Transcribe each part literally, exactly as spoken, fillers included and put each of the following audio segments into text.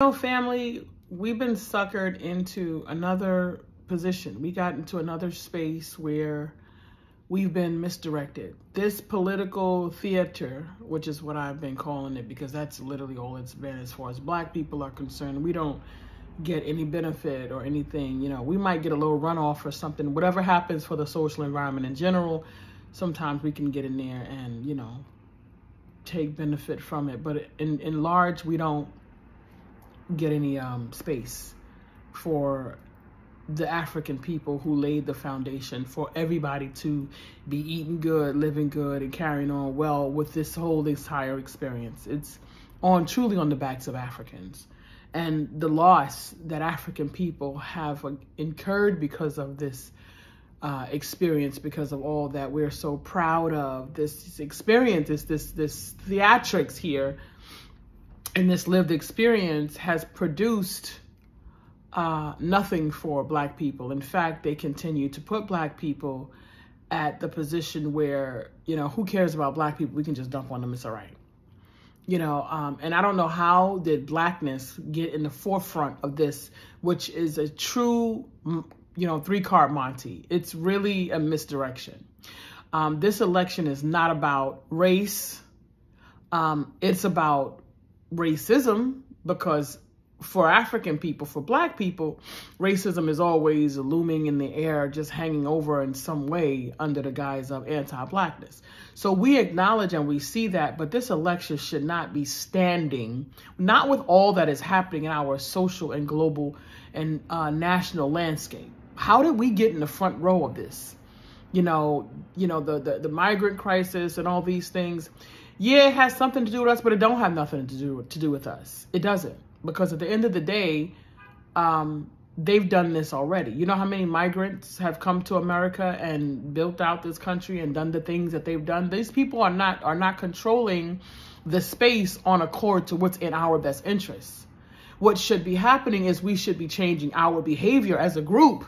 So family, we've been suckered into another position. We got into another space where we've been misdirected. This political theater, which is what I've been calling it, because that's literally all it's been as far as black people are concerned. We don't get any benefit or anything. You know, we might get a little runoff or something, whatever happens for the social environment in general. Sometimes we can get in there and, you know, take benefit from it. But in, in large, we don't get any um, space for the African people who laid the foundation for everybody to be eating good, living good, and carrying on well with this whole entire experience. It's on truly on the backs of Africans. And the loss that African people have incurred because of this uh, experience, because of all that we're so proud of, this experience, this, this, this theatrics here, and this lived experience has produced uh, nothing for black people. In fact, they continue to put black people at the position where, you know, who cares about black people? We can just dump on them. It's all right. You know, um, and I don't know how did blackness get in the forefront of this, which is a true, you know, three card Monty. It's really a misdirection. Um, this election is not about race. Um, it's about racism, because for African people, for black people, racism is always looming in the air, just hanging over in some way under the guise of anti-blackness. So we acknowledge and we see that, but this election should not be standing, not with all that is happening in our social and global and uh, national landscape. How did we get in the front row of this? You know, you know, the, the, the migrant crisis and all these things. Yeah, it has something to do with us, but it don't have nothing to do to do with us. It doesn't. Because at the end of the day, um, they've done this already. You know how many migrants have come to America and built out this country and done the things that they've done? These people are not are not controlling the space on accord to what's in our best interest. What should be happening is we should be changing our behavior as a group.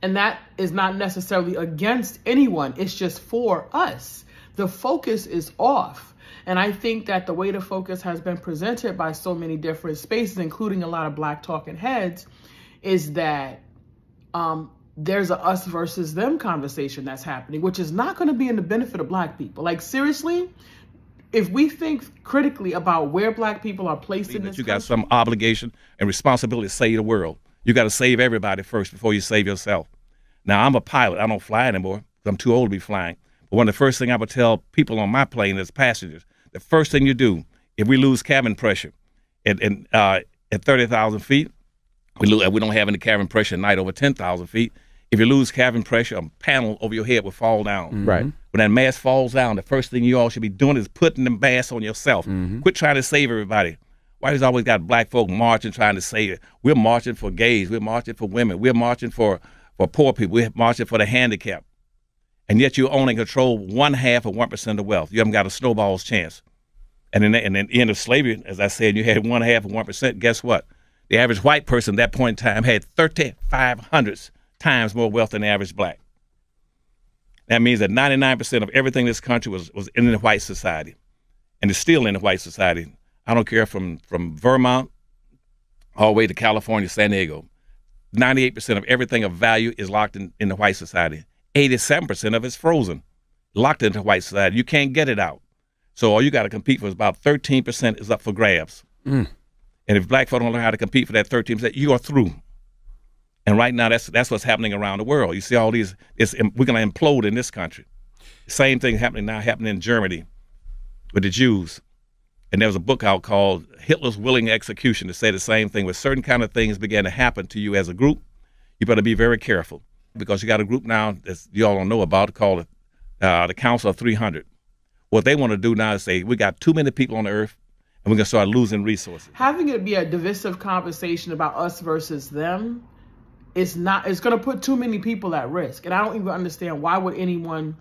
And that is not necessarily against anyone. It's just for us. The focus is off. And I think that the way the focus has been presented by so many different spaces, including a lot of black talking heads, is that um, there's a us versus them conversation that's happening, which is not going to be in the benefit of black people. Like, seriously, if we think critically about where black people are placed in this country, you got some obligation and responsibility to save the world. You got to save everybody first before you save yourself. Now, I'm a pilot. I don't fly anymore. I'm too old to be flying. One of the first things I would tell people on my plane as passengers, the first thing you do, if we lose cabin pressure at, at, uh, at thirty thousand feet, we, lose, we don't have any cabin pressure at night over ten thousand feet. If you lose cabin pressure, a panel over your head will fall down. Mm-hmm. Right. When that mass falls down, the first thing you all should be doing is putting the mass on yourself. Mm-hmm. Quit trying to save everybody. Why has always got black folk marching, trying to save it? We're marching for gays. We're marching for women. We're marching for, for poor people. We're marching for the handicapped. And yet you only control one half of one percent of wealth. You haven't got a snowball's chance. And in the, in the end of slavery, as I said, you had one half of one percent. Guess what? The average white person at that point in time had thirty-five hundred times more wealth than the average black. That means that ninety-nine percent of everything in this country was, was in the white society. And it's still in the white society. I don't care from, from Vermont all the way to California, San Diego. ninety-eight percent of everything of value is locked in, in the white society. eighty-seven percent of it's frozen, locked into white society. You can't get it out. So all you got to compete for is about thirteen percent is up for grabs. Mm. And if black folk don't learn how to compete for that thirteen percent, you are through. And right now, that's that's what's happening around the world. You see all these, it's, we're going to implode in this country. Same thing happening now, happening in Germany with the Jews. And there was a book out called Hitler's Willing Execution that said the same thing. When certain kind of things began to happen to you as a group, you better be very careful. Because you got a group now that y'all don't know about called uh, the Council of three hundred. What they want to do now is say, we got too many people on the earth and we're going to start losing resources. Having it be a divisive conversation about us versus them is not, it's going to put too many people at risk. And I don't even understand why would anyone,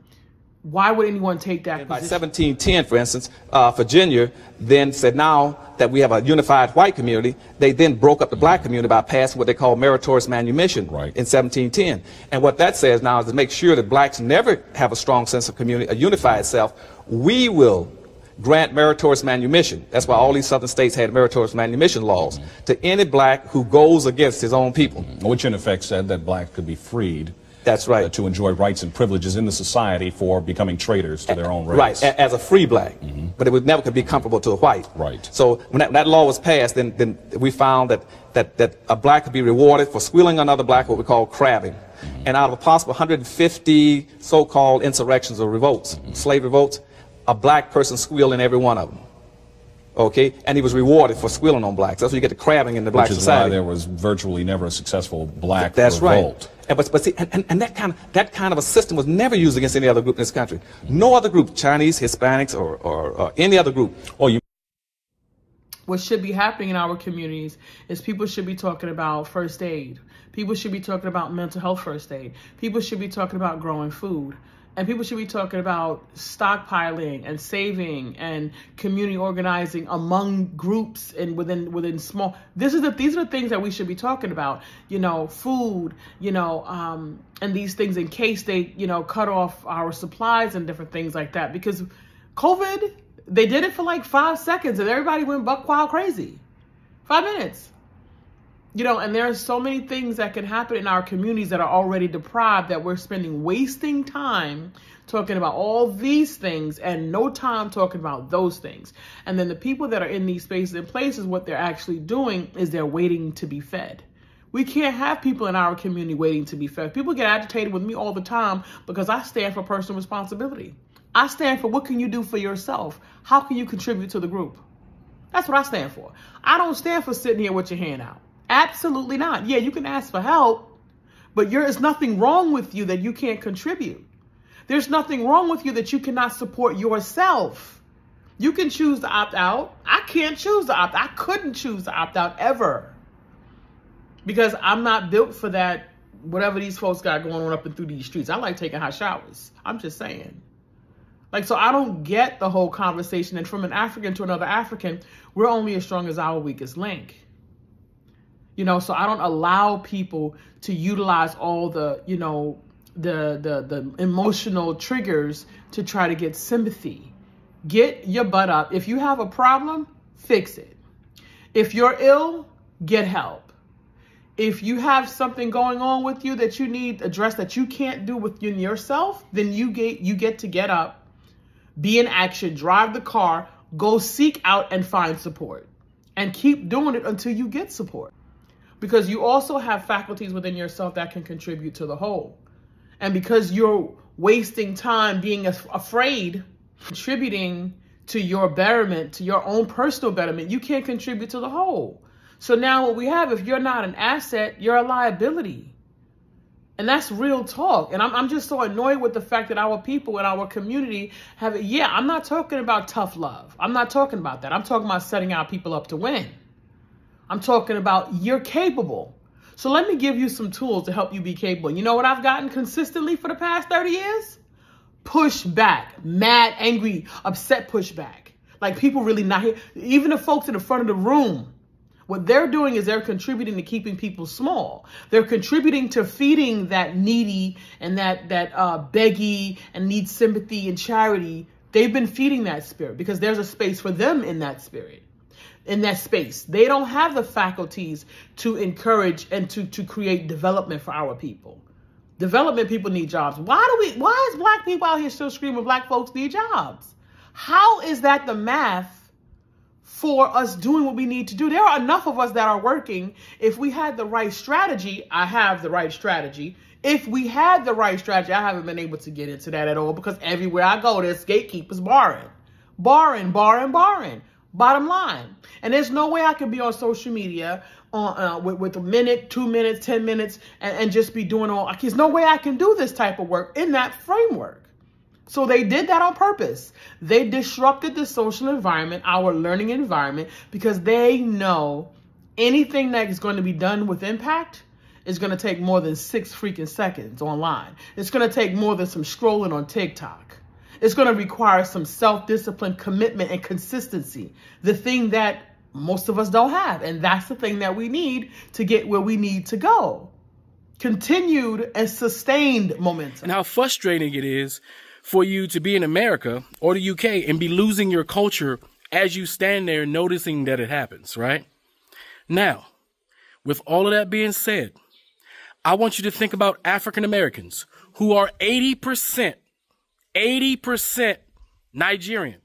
why would anyone take that position? By seventeen ten, for instance, uh, Virginia then said now that we have a unified white community, they then broke up the black community by passing what they call meritorious manumission right. in seventeen ten. And what that says now is to make sure that blacks never have a strong sense of community, a unified self, we will grant meritorious manumission. That's why all these southern states had meritorious manumission laws mm-hmm. to any black who goes against his own people. Mm-hmm. Which in effect said that blacks could be freed. That's right. Uh, to enjoy rights and privileges in the society for becoming traitors to their own race. Right, a as a free black. Mm-hmm. But it would never could be comparable to a white. Right. So when that, that law was passed, then, then we found that, that, that a black could be rewarded for squealing another black, what we call crabbing. Mm-hmm. And out of a possible one hundred fifty so-called insurrections or revolts, mm-hmm. slave revolts, a black person squealed in every one of them. Okay, and he was rewarded for squealing on blacks. That's where you get the crabbing in the black society. Which is why there was virtually never a successful black revolt. That's right. And, but, but see, and, and that, kind of, that kind of a system was never used against any other group in this country. No other group, Chinese, Hispanics, or, or, or any other group. Oh, you. What should be happening in our communities is people should be talking about first aid. People should be talking about mental health first aid. People should be talking about growing food. And people should be talking about stockpiling and saving and community organizing among groups and within within small. This is the these are the things that we should be talking about. You know, food. You know, um, and these things in case they you know cut off our supplies and different things like that. Because COVID, they did it for like five seconds and everybody went buck wild crazy. Five minutes. You know, and there are so many things that can happen in our communities that are already deprived that we're spending wasting time talking about all these things and no time talking about those things. And then the people that are in these spaces and places, what they're actually doing is they're waiting to be fed. We can't have people in our community waiting to be fed. People get agitated with me all the time because I stand for personal responsibility. I stand for what can you do for yourself? How can you contribute to the group? That's what I stand for. I don't stand for sitting here with your hand out. Absolutely not. Yeah, you can ask for help, but you're, there's nothing wrong with you that you can't contribute. There's nothing wrong with you that you cannot support yourself. You can choose to opt out. I can't choose to opt out. I couldn't choose to opt out ever because I'm not built for that, whatever these folks got going on up and through these streets. I like taking hot showers. I'm just saying. Like, so I don't get the whole conversation. And from an African to another African, we're only as strong as our weakest link. You know, so I don't allow people to utilize all the, you know, the, the, the emotional triggers to try to get sympathy. Get your butt up. If you have a problem, fix it. If you're ill, get help. If you have something going on with you that you need addressed that you can't do within yourself, then you get, you get to get up, be in action, drive the car, go seek out and find support and keep doing it until you get support. Because you also have faculties within yourself that can contribute to the whole. And because you're wasting time being af afraid, contributing to your betterment, to your own personal betterment, you can't contribute to the whole. So now what we have, if you're not an asset, you're a liability. And that's real talk. And I'm, I'm just so annoyed with the fact that our people in our community have, yeah, I'm not talking about tough love. I'm not talking about that. I'm talking about setting our people up to win. I'm talking about you're capable. So let me give you some tools to help you be capable. You know what I've gotten consistently for the past thirty years? Push back, mad, angry, upset pushback. Like people really not here. Even the folks in the front of the room, what they're doing is they're contributing to keeping people small. They're contributing to feeding that needy and that, that uh, beggy and needs sympathy and charity. They've been feeding that spirit because there's a space for them in that spirit. In that space, they don't have the faculties to encourage and to to create development for our people. Development people need jobs. Why do we? Why is black people out here still screaming black folks need jobs? How is that the math for us doing what we need to do? There are enough of us that are working. If we had the right strategy, I have the right strategy. If we had the right strategy, I haven't been able to get into that at all because everywhere I go, there's gatekeepers barring, barring, barring, barring. Bottom line. And there's no way I could be on social media on, uh, with, with a minute, two minutes, ten minutes, and, and just be doing all, there's no way I can do this type of work in that framework. So they did that on purpose. They disrupted the social environment, our learning environment, because they know anything that is going to be done with impact is going to take more than six freaking seconds online. It's going to take more than some scrolling on TikTok. It's going to require some self-discipline, commitment, and consistency. The thing that most of us don't have. And that's the thing that we need to get where we need to go. Continued and sustained momentum. And how frustrating it is for you to be in America or the U K and be losing your culture as you stand there noticing that it happens, right? Now, with all of that being said, I want you to think about African Americans who are eighty percent, eighty percent Nigerian,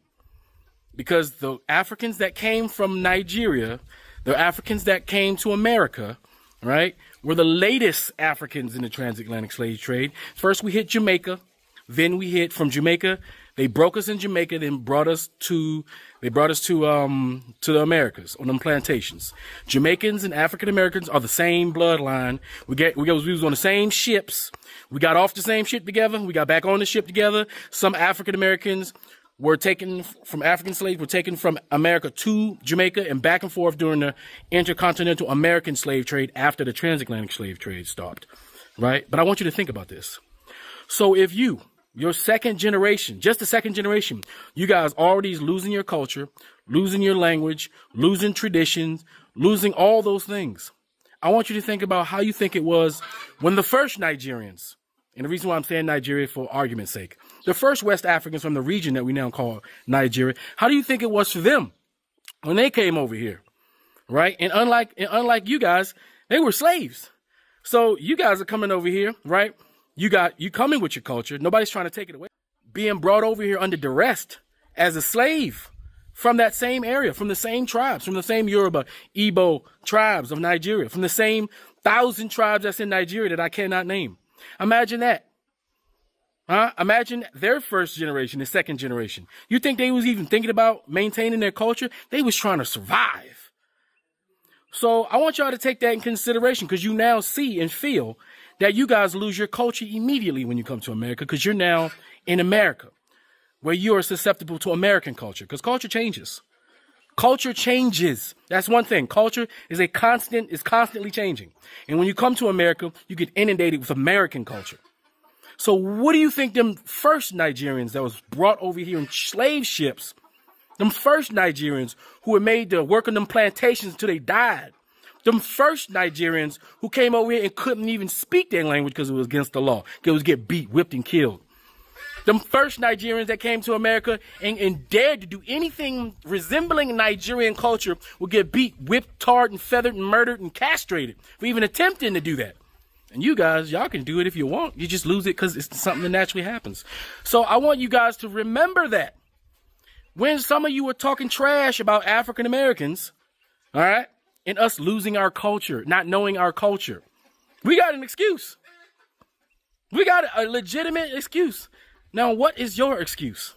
because the Africans that came from Nigeria, the Africans that came to America, right, were the latest Africans in the transatlantic slave trade. First, we hit Jamaica. Then we hit from Jamaica. They broke us in Jamaica, then brought us to, they brought us to, um, to the Americas on them plantations. Jamaicans and African Americans are the same bloodline. We get, we was, we was on the same ships. We got off the same ship together. We got back on the ship together. Some African Americans were taken from African slaves were taken from America to Jamaica and back and forth during the intercontinental American slave trade after the transatlantic slave trade stopped. Right. But I want you to think about this. So if you, your second generation, just the second generation, you guys already losing your culture, losing your language, losing traditions, losing all those things. I want you to think about how you think it was when the first Nigerians, and the reason why I'm saying Nigeria for argument's sake, the first West Africans from the region that we now call Nigeria, how do you think it was for them when they came over here, right? And unlike, and unlike you guys, they were slaves. So you guys are coming over here, right? You got, you coming with your culture. Nobody's trying to take it away. Being brought over here under duress as a slave from that same area, from the same tribes, from the same Yoruba, Igbo tribes of Nigeria, from the same thousand tribes that's in Nigeria that I cannot name. Imagine that. Huh? Imagine their first generation, the second generation. You think they was even thinking about maintaining their culture? They was trying to survive. So I want y'all to take that in consideration, because you now see and feel that you guys lose your culture immediately when you come to America, because you're now in America, where you are susceptible to American culture, because culture changes. Culture changes. That's one thing. Culture is a constant, is constantly changing. And when you come to America, you get inundated with American culture. So what do you think them first Nigerians that was brought over here in slave ships, them first Nigerians who were made to work on them plantations until they died, them first Nigerians who came over here and couldn't even speak their language because it was against the law, because it was get beat, whipped, and killed. Them first Nigerians that came to America and, and dared to do anything resembling Nigerian culture would get beat, whipped, tarred, and feathered, and murdered, and castrated for even attempting to do that. And you guys, y'all can do it if you want. You just lose it because it's something that naturally happens. So I want you guys to remember that. When some of you were talking trash about African Americans, all right, and us losing our culture, not knowing our culture, we got an excuse. We got a legitimate excuse. Now, what is your excuse?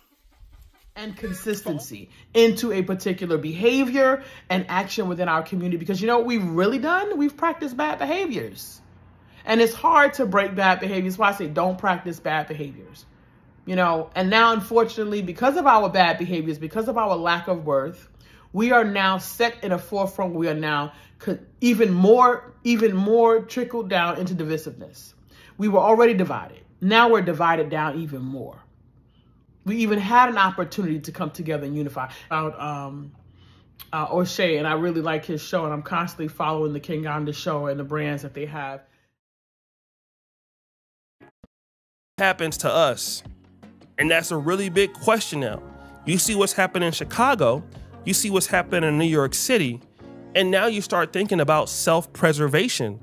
And consistency into a particular behavior and action within our community. Because you know what we've really done? We've practiced bad behaviors. And it's hard to break bad behaviors. That's why I say don't practice bad behaviors. You know, and now, unfortunately, because of our bad behaviors, because of our lack of worth, we are now set in a forefront. We are now even more, even more trickled down into divisiveness. We were already divided. Now we're divided down even more. We even had an opportunity to come together and unify. About um, uh, O'Shea, and I really like his show, and I'm constantly following the Kenganda show and the brands that they have. Happens to us, and that's a really big question now. You see what's happening in Chicago, you see what's happening in New York City, and now you start thinking about self-preservation.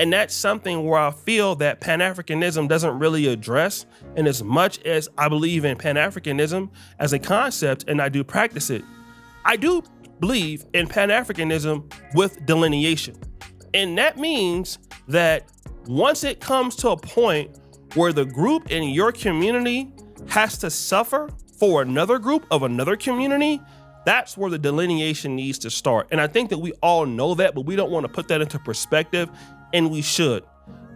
And that's something where I feel that Pan-Africanism doesn't really address. And as much as I believe in Pan-Africanism as a concept, and I do practice it, I do believe in Pan-Africanism with delineation. And that means that once it comes to a point where the group in your community has to suffer for another group of another community, that's where the delineation needs to start. And I think that we all know that, but we don't want to put that into perspective. And we should.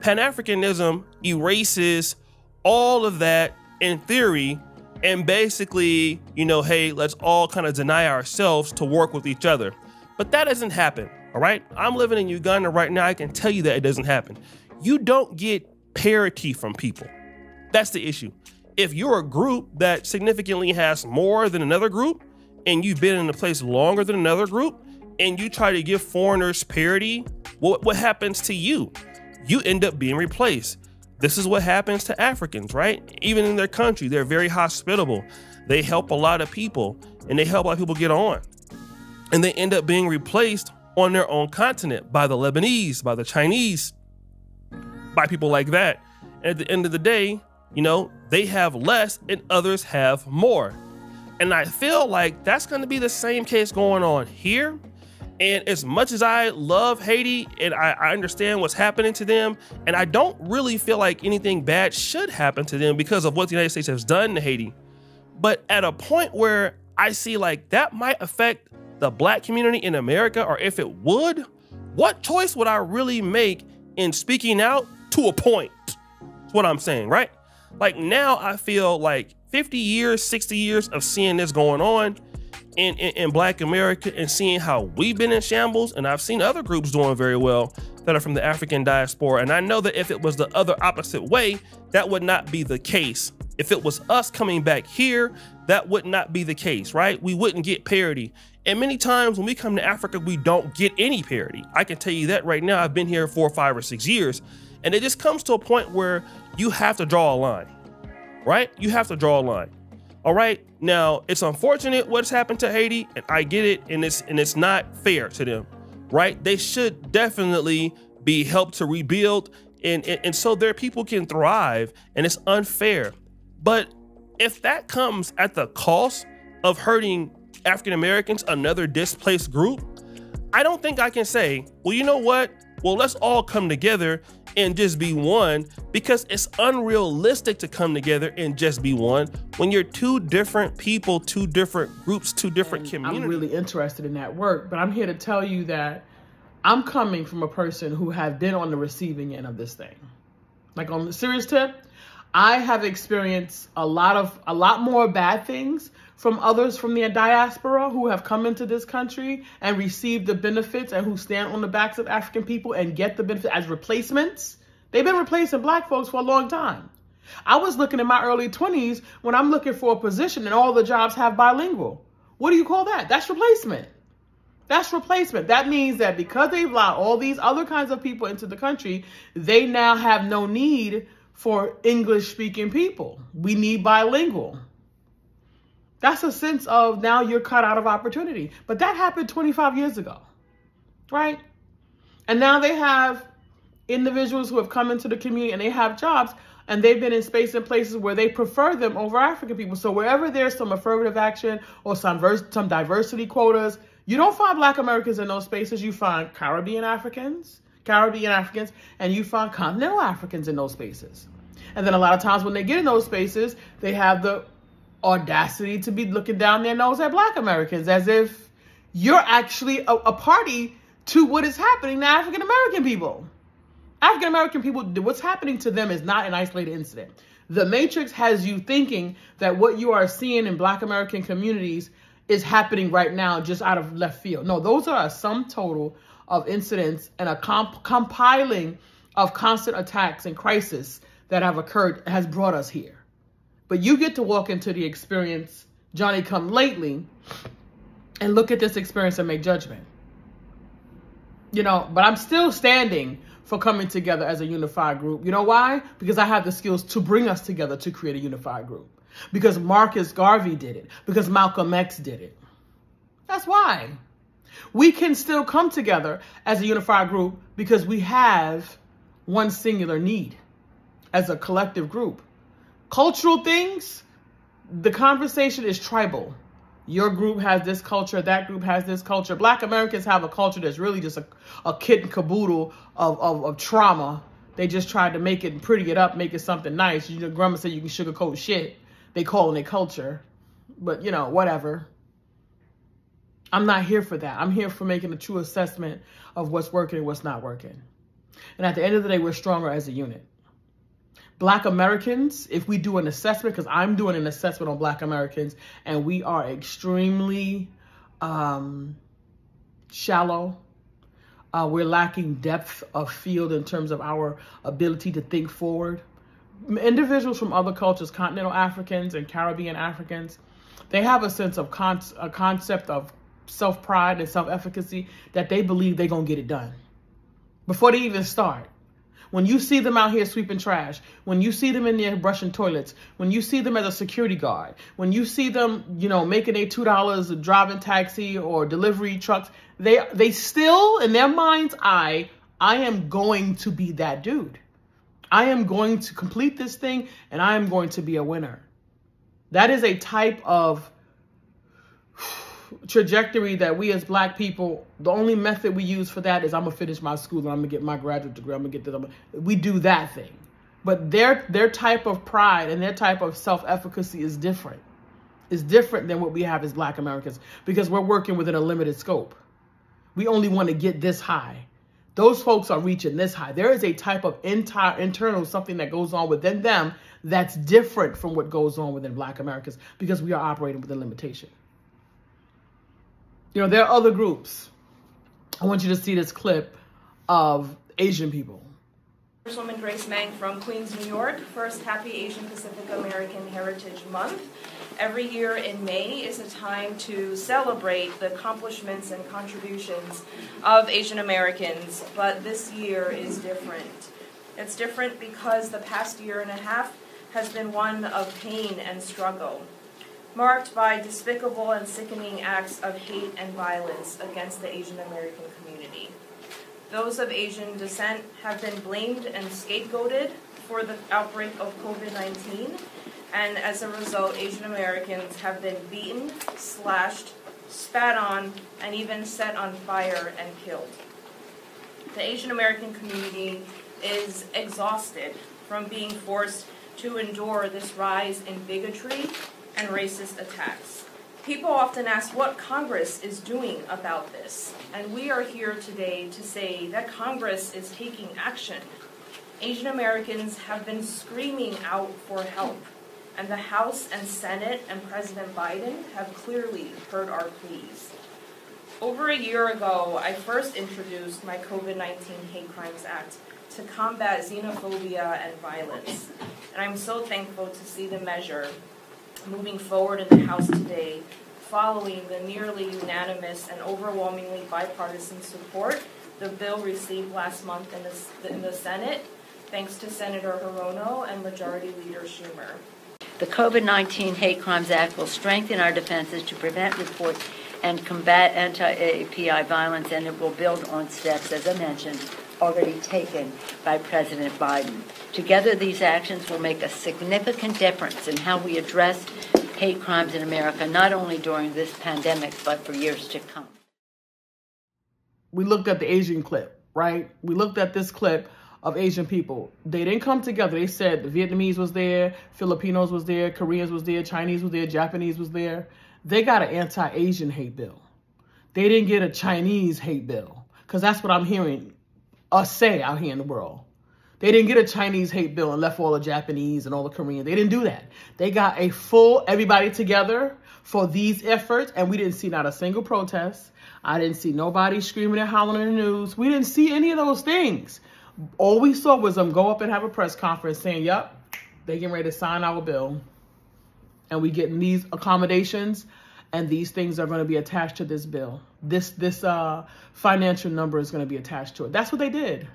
Pan-Africanism erases all of that in theory and basically, you know, hey, let's all kind of deny ourselves to work with each other. But that doesn't happen, all right? I'm living in Uganda right now. I can tell you that it doesn't happen. You don't get parity from people. That's the issue. If you're a group that significantly has more than another group and you've been in a place longer than another group, and you try to give foreigners parity, what, what happens to you? You end up being replaced. This is what happens to Africans, right? Even in their country, they're very hospitable. They help a lot of people and they help a lot of people get on. And they end up being replaced on their own continent by the Lebanese, by the Chinese, by people like that. And at the end of the day, you know, they have less and others have more. And I feel like that's going to be the same case going on here. And as much as I love Haiti and I, I understand what's happening to them, and I don't really feel like anything bad should happen to them because of what the United States has done to Haiti. But at a point where I see like that might affect the black community in America, or if it would, what choice would I really make in speaking out to a point? That's what I'm saying, right? Like now I feel like fifty years, sixty years of seeing this going on in, in, in black America and seeing how we've been in shambles. And I've seen other groups doing very well that are from the African diaspora. And I know that if it was the other opposite way, that would not be the case. If it was us coming back here, that would not be the case, right? We wouldn't get parity. And many times when we come to Africa, we don't get any parity. I can tell you that right now. I've been here four, five, or six years. And it just comes to a point where you have to draw a line, right? You have to draw a line. All right. Now, it's unfortunate what's happened to Haiti, and I get it. And it's and it's not fair to them, right? They should definitely be helped to rebuild. And, and, and so their people can thrive. And it's unfair. But if that comes at the cost of hurting African Americans, another displaced group, I don't think I can say, well, you know what? Well, let's all come together and just be one, because it's unrealistic to come together and just be one when you're two different people, two different groups, two different and communities. I'm really interested in that work, but I'm here to tell you that I'm coming from a person who have been on the receiving end of this thing. Like on the serious tip, I have experienced a lot of a lot more bad things from others from the diaspora who have come into this country and received the benefits and who stand on the backs of African people and get the benefits as replacements. They've been replacing black folks for a long time. I was looking in my early twenties when I'm looking for a position and all the jobs have bilingual. What do you call that? That's replacement. That's replacement. That means that because they've allowed all these other kinds of people into the country, they now have no need for English speaking people. We need bilingual. That's a sense of now you're cut out of opportunity. But that happened twenty-five years ago, right? And now they have individuals who have come into the community and they have jobs and they've been in space and places where they prefer them over African people. So wherever there's some affirmative action or some, vers some diversity quotas, you don't find black Americans in those spaces. You find Caribbean Africans, Caribbean Africans, and you find continental Africans in those spaces. And then a lot of times when they get in those spaces, they have the audacity to be looking down their nose at black Americans as if you're actually a, a party to what is happening to African American people. African American people, what's happening to them is not an isolated incident. The Matrix has you thinking that what you are seeing in black American communities is happening right now just out of left field. No, those are a sum total of incidents and a comp compiling of constant attacks and crisis that have occurred has brought us here. But you get to walk into the experience, Johnny come lately, and look at this experience and make judgment. You know, but I'm still standing for coming together as a unified group. You know why? Because I have the skills to bring us together to create a unified group. Because Marcus Garvey did it. Because Malcolm X did it. That's why. We can still come together as a unified group because we have one singular need as a collective group. Cultural things, the conversation is tribal. Your group has this culture, that group has this culture. Black Americans have a culture that's really just a, a kit and caboodle of, of, of trauma. They just tried to make it and pretty it up, make it something nice. Your grandma said you can sugarcoat shit. They call it a culture, but you know, whatever. I'm not here for that. I'm here for making a true assessment of what's working and what's not working. And at the end of the day, we're stronger as a unit. Black Americans, if we do an assessment, because I'm doing an assessment on Black Americans, and we are extremely um, shallow. Uh, we're lacking depth of field in terms of our ability to think forward. Individuals from other cultures, continental Africans and Caribbean Africans, they have a sense of con a concept of self-pride and self-efficacy that they believe they're going to get it done before they even start. When you see them out here sweeping trash, when you see them in there brushing toilets, when you see them as a security guard, when you see them, you know, making a two dollars driving taxi or delivery trucks, they, they still, in their mind's eye, I am going to be that dude. I am going to complete this thing and I am going to be a winner. That is a type of trajectory that we as black people, the only method we use for that is I'm gonna finish my school and I'm gonna get my graduate degree, I'm gonna get that. We do that thing. But their their type of pride and their type of self-efficacy is different. It's different than what we have as black Americans because we're working within a limited scope. We only want to get this high. Those folks are reaching this high. There is a type of entire internal something that goes on within them that's different from what goes on within black Americans because we are operating within limitation. You know, there are other groups. I want you to see this clip of Asian people. Congresswoman Grace Meng from Queens, New York. First, happy Asian Pacific American Heritage Month. Every year in May is a time to celebrate the accomplishments and contributions of Asian Americans, but this year is different. It's different because the past year and a half has been one of pain and struggle, marked by despicable and sickening acts of hate and violence against the Asian American community. Those of Asian descent have been blamed and scapegoated for the outbreak of COVID nineteen, and as a result, Asian Americans have been beaten, slashed, spat on, and even set on fire and killed. The Asian American community is exhausted from being forced to endure this rise in bigotry and racist attacks. People often ask what Congress is doing about this, and we are here today to say that Congress is taking action. Asian Americans have been screaming out for help, and the House and Senate and President Biden have clearly heard our pleas. Over a year ago, I first introduced my COVID nineteen Hate Crimes Act to combat xenophobia and violence, and I'm so thankful to see the measure moving forward in the House today, following the nearly unanimous and overwhelmingly bipartisan support the bill received last month in the, in the Senate, thanks to Senator Hirono and Majority Leader Schumer. The COVID nineteen Hate Crimes Act will strengthen our defenses to prevent, report, and combat anti-A A P I violence, and it will build on steps, as I mentioned, already taken by President Biden. Together, these actions will make a significant difference in how we address hate crimes in America, not only during this pandemic, but for years to come. We looked at the Asian clip, right? We looked at this clip of Asian people. They didn't come together. They said the Vietnamese was there, Filipinos was there, Koreans was there, Chinese was there, Japanese was there. They got an anti-Asian hate bill. They didn't get a Chinese hate bill, because that's what I'm hearing us say out here in the world. They didn't get a Chinese hate bill and left all the Japanese and all the Koreans. They didn't do that. They got a full everybody together for these efforts, and we didn't see not a single protest. I didn't see nobody screaming and hollering in the news. We didn't see any of those things. All we saw was them go up and have a press conference saying, yep, they getting ready to sign our bill, and we getting these accommodations, and these things are going to be attached to this bill. This this uh, financial number is going to be attached to it. That's what they did.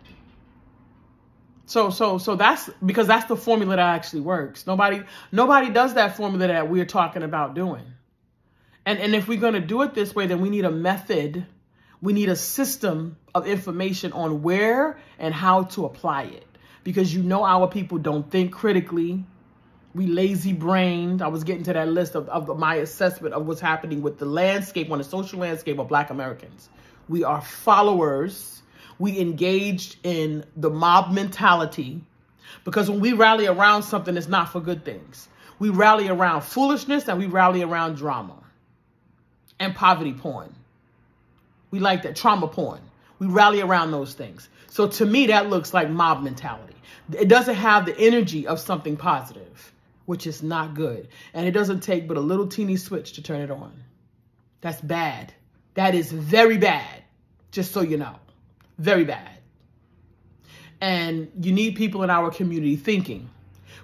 So so so that's because that's the formula that actually works. Nobody nobody does that formula that we're talking about doing. And and if we're going to do it this way, then we need a method. We need a system of information on where and how to apply it, because you know our people don't think critically. We lazy brained. I was getting to that list of, of my assessment of what's happening with the landscape, on the social landscape of black Americans. We are followers. We engaged in the mob mentality, because when we rally around something, it's not for good things. We rally around foolishness, and we rally around drama and poverty porn. We like that trauma porn. We rally around those things. So to me, that looks like mob mentality. It doesn't have the energy of something positive, which is not good. And it doesn't take but a little teeny switch to turn it on. That's bad. That is very bad, just so you know. Very bad. And you need people in our community thinking.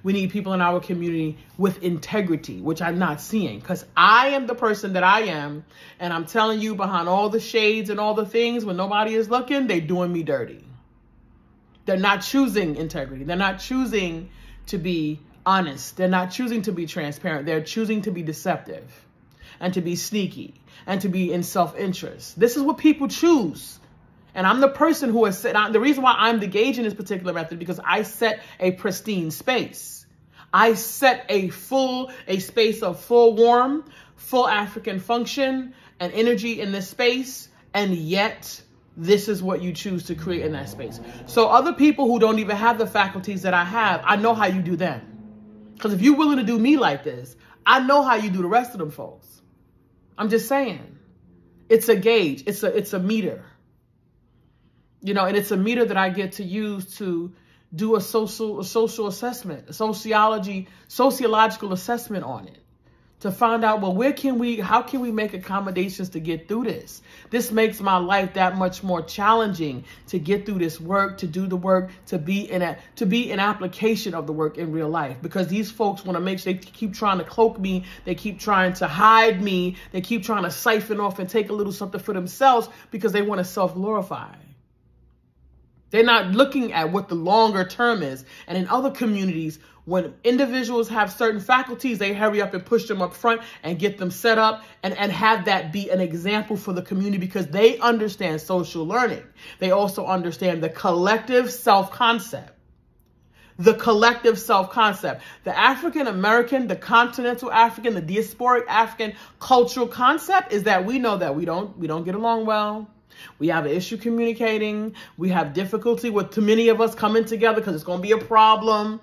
We need people in our community with integrity, which I'm not seeing, because I am the person that I am. And I'm telling you, behind all the shades and all the things, when nobody is looking, they're doing me dirty. They're not choosing integrity. They're not choosing to be honest. They're not choosing to be transparent. They're choosing to be deceptive and to be sneaky and to be in self-interest. This is what people choose. And I'm the person who has set out, the reason why I'm the gauge in this particular method, because I set a pristine space. I set a full, a space of full warmth, full African function and energy in this space. And yet this is what you choose to create in that space. So other people who don't even have the faculties that I have, I know how you do them. Because if you're willing to do me like this, I know how you do the rest of them folks. I'm just saying, it's a gauge. It's a, it's a meter. You know, and it's a meter that I get to use to do a social, a social assessment, a sociology, sociological assessment on it, to find out, well, where can we, how can we make accommodations to get through this? This makes my life that much more challenging to get through this work, to do the work, to be in a, to be an application of the work in real life, because these folks want to make sure, they keep trying to cloak me. They keep trying to hide me. They keep trying to siphon off and take a little something for themselves because they want to self-glorify. They're not looking at what the longer term is. And in other communities, when individuals have certain faculties, they hurry up and push them up front and get them set up and, and have that be an example for the community, because they understand social learning. They also understand the collective self-concept, the collective self-concept, the African American, the continental African, the diasporic African cultural concept is that we know that we don't, we don't get along well. We have an issue communicating. We have difficulty with too many of us coming together because it's going to be a problem.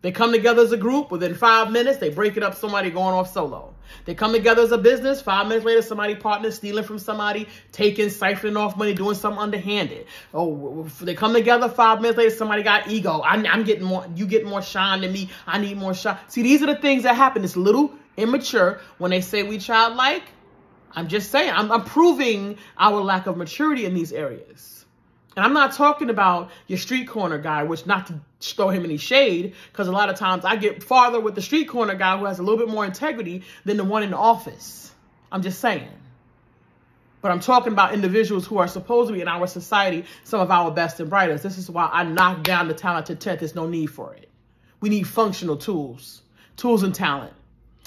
They come together as a group. Within five minutes, they break it up. Somebody going off solo. They come together as a business. Five minutes later, somebody partners, stealing from somebody, taking, siphoning off money, doing something underhanded. Oh, they come together. Five minutes later, somebody got ego. I'm, I'm getting more. You get more shine than me. I need more shine. See, these are the things that happen. It's little immature when they say we childlike. I'm just saying, I'm, I'm proving our lack of maturity in these areas. And I'm not talking about your street corner guy, which not to throw him any shade, because a lot of times I get farther with the street corner guy who has a little bit more integrity than the one in the office. I'm just saying. But I'm talking about individuals who are supposed to be in our society, some of our best and brightest. This is why I knock down the talented tenth. There's no need for it. We need functional tools, tools and talent.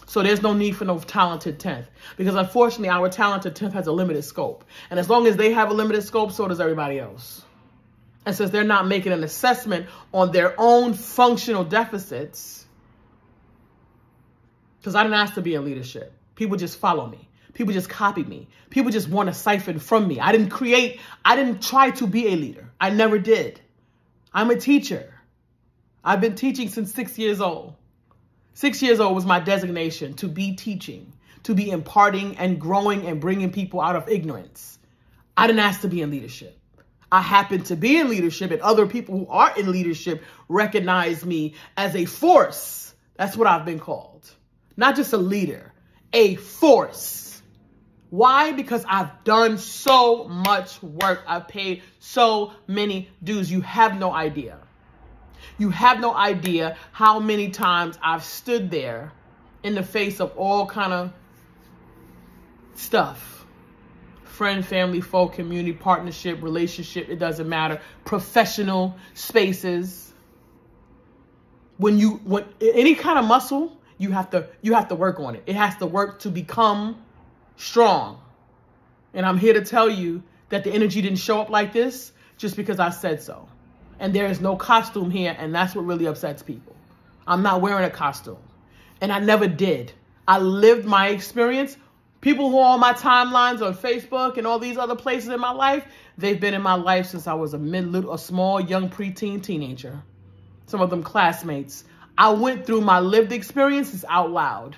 So there's no need for no talented tenth, because unfortunately our talented tenth has a limited scope. And as long as they have a limited scope, so does everybody else. And since they're not making an assessment on their own functional deficits, because I didn't ask to be in leadership. People just follow me. People just copy me. People just want to siphon from me. I didn't create, I didn't try to be a leader. I never did. I'm a teacher. I've been teaching since six years old. Six years old was my designation, to be teaching, to be imparting and growing and bringing people out of ignorance. I didn't ask to be in leadership. I happened to be in leadership, and other people who are in leadership recognize me as a force. That's what I've been called. Not just a leader, a force. Why? Because I've done so much work. I've paid so many dues. You have no idea. You have no idea how many times I've stood there in the face of all kind of stuff. Friend, family, foe, community, partnership, relationship, it doesn't matter. Professional spaces. When you, when any kind of muscle, you have to, you have to work on it. It has to work to become strong. And I'm here to tell you that the energy didn't show up like this just because I said so. And there is no costume here. And that's what really upsets people. I'm not wearing a costume. And I never did. I lived my experience. People who are on my timelines on Facebook and all these other places in my life, they've been in my life since I was a mid, little, a small, young preteen teenager. Some of them classmates. I went through my lived experiences out loud.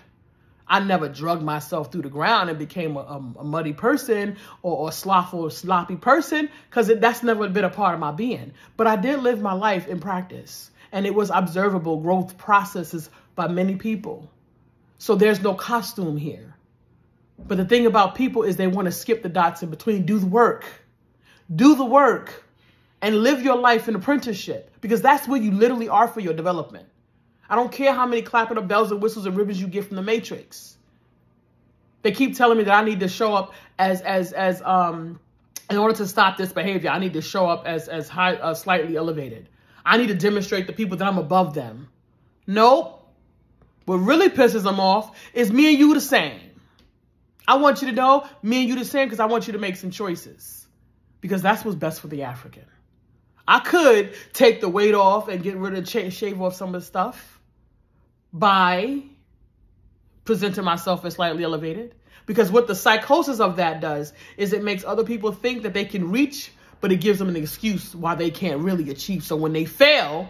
I never drugged myself through the ground and became a, a, a muddy person or, or a slothful or sloppy person, because that's never been a part of my being. But I did live my life in practice, and it was observable growth processes by many people. So there's no costume here. But the thing about people is they want to skip the dots in between. Do the work, do the work, and live your life in apprenticeship, because that's where you literally are for your development. I don't care how many clapping of bells and whistles and ribbons you get from the Matrix. They keep telling me that I need to show up as as as um in order to stop this behavior, I need to show up as, as high, uh, slightly elevated. I need to demonstrate to people that I'm above them. Nope. What really pisses them off is me and you the same. I want you to know me and you the same because I want you to make some choices. Because that's what's best for the African. I could take the weight off and get rid of, shave off some of the stuff by presenting myself as slightly elevated. Because what the psychosis of that does is it makes other people think that they can reach, but it gives them an excuse why they can't really achieve. So when they fail,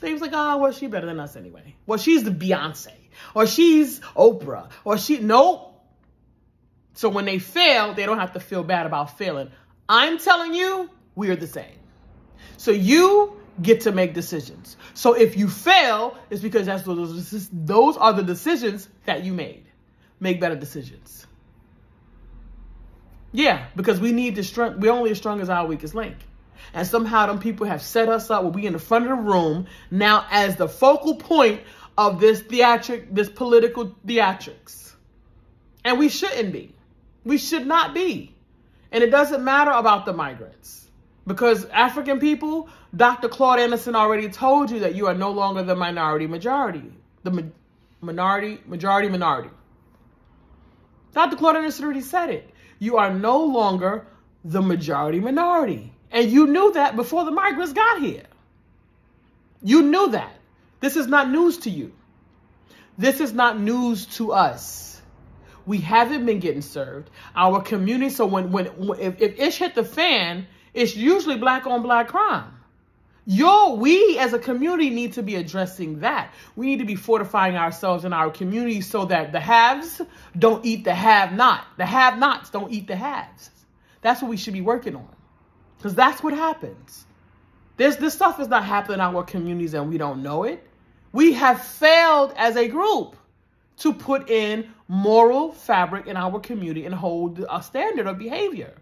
they was like, oh, well, she better than us anyway. Well, she's the Beyonce or she's Oprah or she, nope. So when they fail, they don't have to feel bad about failing. I'm telling you, we are the same. So you get to make decisions. So if you fail, it's because that's those, those are the decisions that you made. Make better decisions. Yeah, because we need to strength. We're only as strong as our weakest link. And somehow them people have set us up where we in the front of the room now as the focal point of this theatric, this political theatrics. And we shouldn't be. We should not be. And it doesn't matter about the migrants because African people, Doctor Claude Anderson already told you that you are no longer the minority majority, the ma minority, majority, minority. Doctor Claude Anderson already said it. You are no longer the majority minority. And you knew that before the migrants got here. You knew that. This is not news to you. This is not news to us. We haven't been getting served. Our community, so when, when if, if ish hit the fan, it's usually black on black crime. Yo, we as a community need to be addressing that. We need to be fortifying ourselves in our community so that the haves don't eat the have-not. The have-nots don't eat the haves. That's what we should be working on because that's what happens. There's, this stuff is not happening in our communities and we don't know it. We have failed as a group to put in moral fabric in our community and hold a standard of behavior.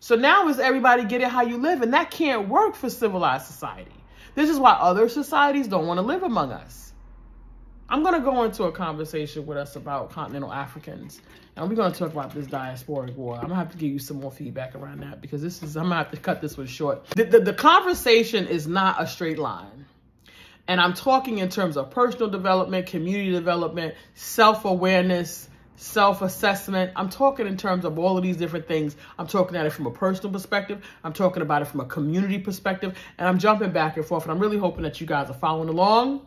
So now is everybody get it how you live, and that can't work for civilized society. This is why other societies don't want to live among us. I'm going to go into a conversation with us about continental Africans, and we're going to talk about this diasporic war. I'm going to have to give you some more feedback around that because this is, I'm going to have to cut this one short. The, the, the conversation is not a straight line. And I'm talking in terms of personal development, community development, self-awareness, self-assessment. I'm talking in terms of all of these different things. I'm talking about it from a personal perspective. I'm talking about it from a community perspective. And I'm jumping back and forth. And I'm really hoping that you guys are following along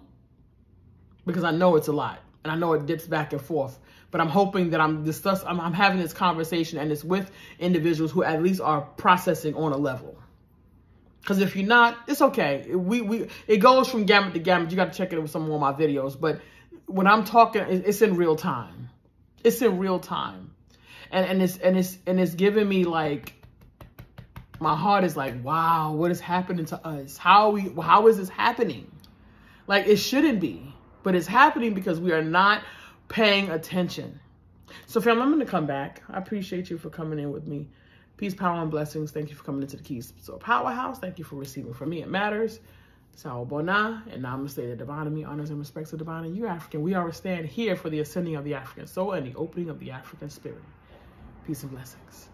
because I know it's a lot. And I know it dips back and forth. But I'm hoping that I'm, discuss I'm, I'm having this conversation and it's with individuals who at least are processing on a level. Because if you're not, it's okay. We, we, it goes from gamut to gamut. You got to check it with some more of my videos. But when I'm talking, it's in real time. It's in real time. And, and, it's, and, it's, and it's giving me like, my heart is like, wow, what is happening to us? How, we, how is this happening? Like, it shouldn't be. But it's happening because we are not paying attention. So fam, I'm going to come back. I appreciate you for coming in with me. Peace, power, and blessings. Thank you for coming into the Keys So Powerhouse. Thank you for receiving from me. It matters. Sao Bona, and Namaste the Divinity, honors and respects the Divine, and you African. We always stand here for the ascending of the African soul and the opening of the African spirit. Peace and blessings.